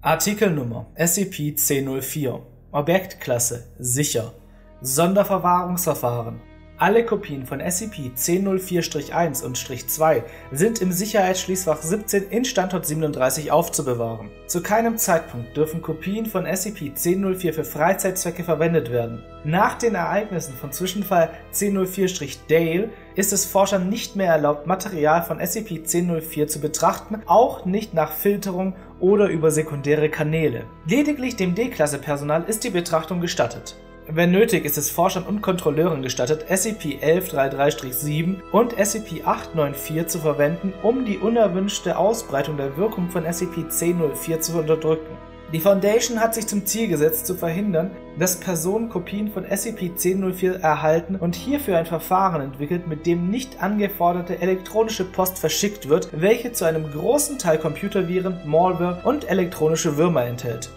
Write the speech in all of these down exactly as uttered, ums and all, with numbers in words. Artikelnummer S C P zehn null vier, Objektklasse Sicher, Sonderverwahrungsverfahren. Alle Kopien von S C P zehn null vier eins und zwei sind im Sicherheitsschließfach siebzehn in Standort siebenunddreißig aufzubewahren. Zu keinem Zeitpunkt dürfen Kopien von S C P zehn null vier für Freizeitzwecke verwendet werden. Nach den Ereignissen von Zwischenfall zehn null vier Dale ist es Forschern nicht mehr erlaubt, Material von S C P zehn null vier zu betrachten, auch nicht nach Filterung oder über sekundäre Kanäle. Lediglich dem D-Klasse-Personal ist die Betrachtung gestattet. Wenn nötig, ist es Forschern und Kontrolleuren gestattet, S C P elf dreiunddreißig sieben und S C P acht neun vier zu verwenden, um die unerwünschte Ausbreitung der Wirkung von S C P zehn null vier zu unterdrücken. Die Foundation hat sich zum Ziel gesetzt, zu verhindern, dass Personen Kopien von S C P zehn null vier erhalten und hierfür ein Verfahren entwickelt, mit dem nicht angeforderte elektronische Post verschickt wird, welche zu einem großen Teil Computerviren, Malware und elektronische Würmer enthält.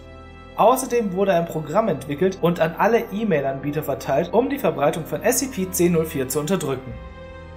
Außerdem wurde ein Programm entwickelt und an alle E-Mail-Anbieter verteilt, um die Verbreitung von S C P zehn null vier zu unterdrücken.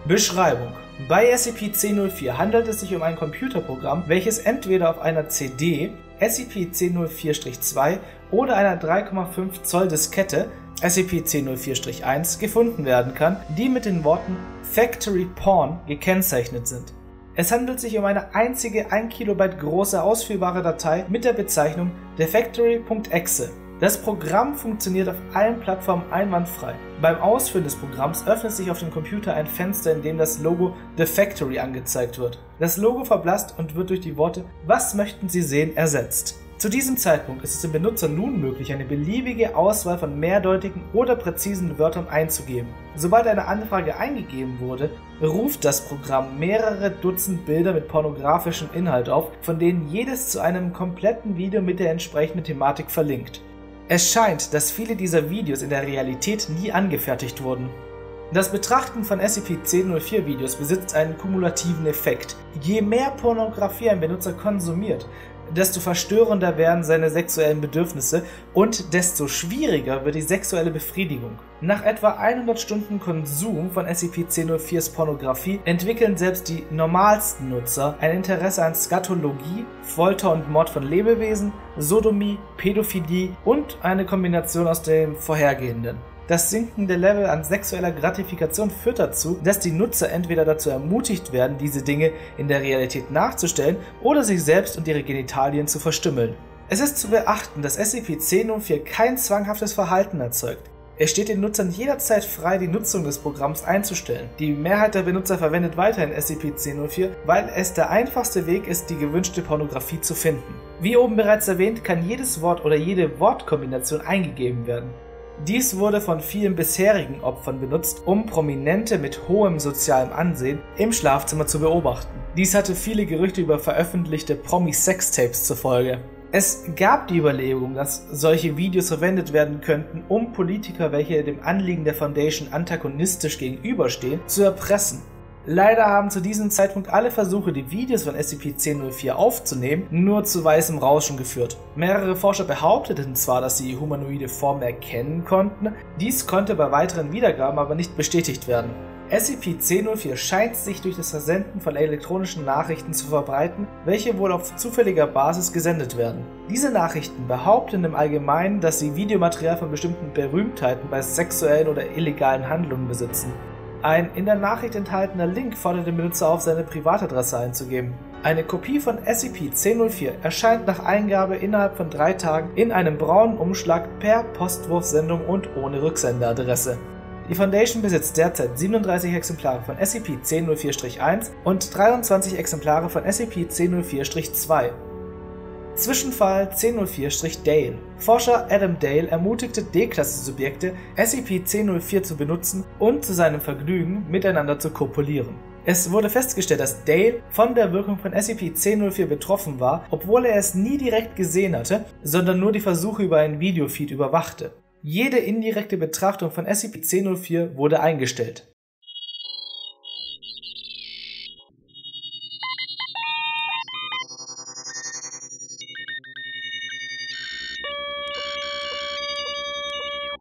Beschreibung: Bei S C P zehn null vier handelt es sich um ein Computerprogramm, welches entweder auf einer C D, S C P zehn null vier zwei oder einer drei Komma fünf Zoll Diskette, S C P zehn null vier eins, gefunden werden kann, die mit den Worten Factory Porn gekennzeichnet sind. Es handelt sich um eine einzige ein Kilobyte große ausführbare Datei mit der Bezeichnung The Factory.exe. Das Programm funktioniert auf allen Plattformen einwandfrei. Beim Ausführen des Programms öffnet sich auf dem Computer ein Fenster, in dem das Logo The Factory angezeigt wird. Das Logo verblasst und wird durch die Worte "Was möchten Sie sehen?" ersetzt. Zu diesem Zeitpunkt ist es dem Benutzer nun möglich, eine beliebige Auswahl von mehrdeutigen oder präzisen Wörtern einzugeben. Sobald eine Anfrage eingegeben wurde, ruft das Programm mehrere Dutzend Bilder mit pornografischem Inhalt auf, von denen jedes zu einem kompletten Video mit der entsprechenden Thematik verlinkt. Es scheint, dass viele dieser Videos in der Realität nie angefertigt wurden. Das Betrachten von S C P zehn null vier Videos besitzt einen kumulativen Effekt. Je mehr Pornografie ein Benutzer konsumiert, desto verstörender werden seine sexuellen Bedürfnisse und desto schwieriger wird die sexuelle Befriedigung. Nach etwa hundert Stunden Konsum von S C P zehn null viers Pornografie entwickeln selbst die normalsten Nutzer ein Interesse an Skatologie, Folter und Mord von Lebewesen, Sodomie, Pädophilie und eine Kombination aus dem vorhergehenden. Das sinkende Level an sexueller Gratifikation führt dazu, dass die Nutzer entweder dazu ermutigt werden, diese Dinge in der Realität nachzustellen oder sich selbst und ihre Genitalien zu verstümmeln. Es ist zu beachten, dass S C P zehn null vier kein zwanghaftes Verhalten erzeugt. Es steht den Nutzern jederzeit frei, die Nutzung des Programms einzustellen. Die Mehrheit der Benutzer verwendet weiterhin S C P zehn null vier, weil es der einfachste Weg ist, die gewünschte Pornografie zu finden. Wie oben bereits erwähnt, kann jedes Wort oder jede Wortkombination eingegeben werden. Dies wurde von vielen bisherigen Opfern benutzt, um Prominente mit hohem sozialem Ansehen im Schlafzimmer zu beobachten. Dies hatte viele Gerüchte über veröffentlichte Promi-Sex-Tapes zur Folge. Es gab die Überlegung, dass solche Videos verwendet werden könnten, um Politiker, welche dem Anliegen der Foundation antagonistisch gegenüberstehen, zu erpressen. Leider haben zu diesem Zeitpunkt alle Versuche, die Videos von S C P zehn null vier aufzunehmen, nur zu weißem Rauschen geführt. Mehrere Forscher behaupteten zwar, dass sie humanoide Formen erkennen konnten, dies konnte bei weiteren Wiedergaben aber nicht bestätigt werden. S C P zehn null vier scheint sich durch das Versenden von elektronischen Nachrichten zu verbreiten, welche wohl auf zufälliger Basis gesendet werden. Diese Nachrichten behaupten im Allgemeinen, dass sie Videomaterial von bestimmten Berühmtheiten bei sexuellen oder illegalen Handlungen besitzen. Ein in der Nachricht enthaltener Link fordert den Benutzer auf, seine Privatadresse einzugeben. Eine Kopie von S C P zehn null vier erscheint nach Eingabe innerhalb von drei Tagen in einem braunen Umschlag per Postwurfsendung und ohne Rücksenderadresse. Die Foundation besitzt derzeit siebenunddreißig Exemplare von S C P zehn null vier eins und dreiundzwanzig Exemplare von S C P zehn null vier zwei. Zwischenfall zehn null vier Dale. Forscher Adam Dale ermutigte D-Klasse-Subjekte, S C P zehn null vier zu benutzen und zu seinem Vergnügen miteinander zu kopulieren. Es wurde festgestellt, dass Dale von der Wirkung von S C P zehn null vier betroffen war, obwohl er es nie direkt gesehen hatte, sondern nur die Versuche über einen Videofeed überwachte. Jede indirekte Betrachtung von S C P zehn null vier wurde eingestellt.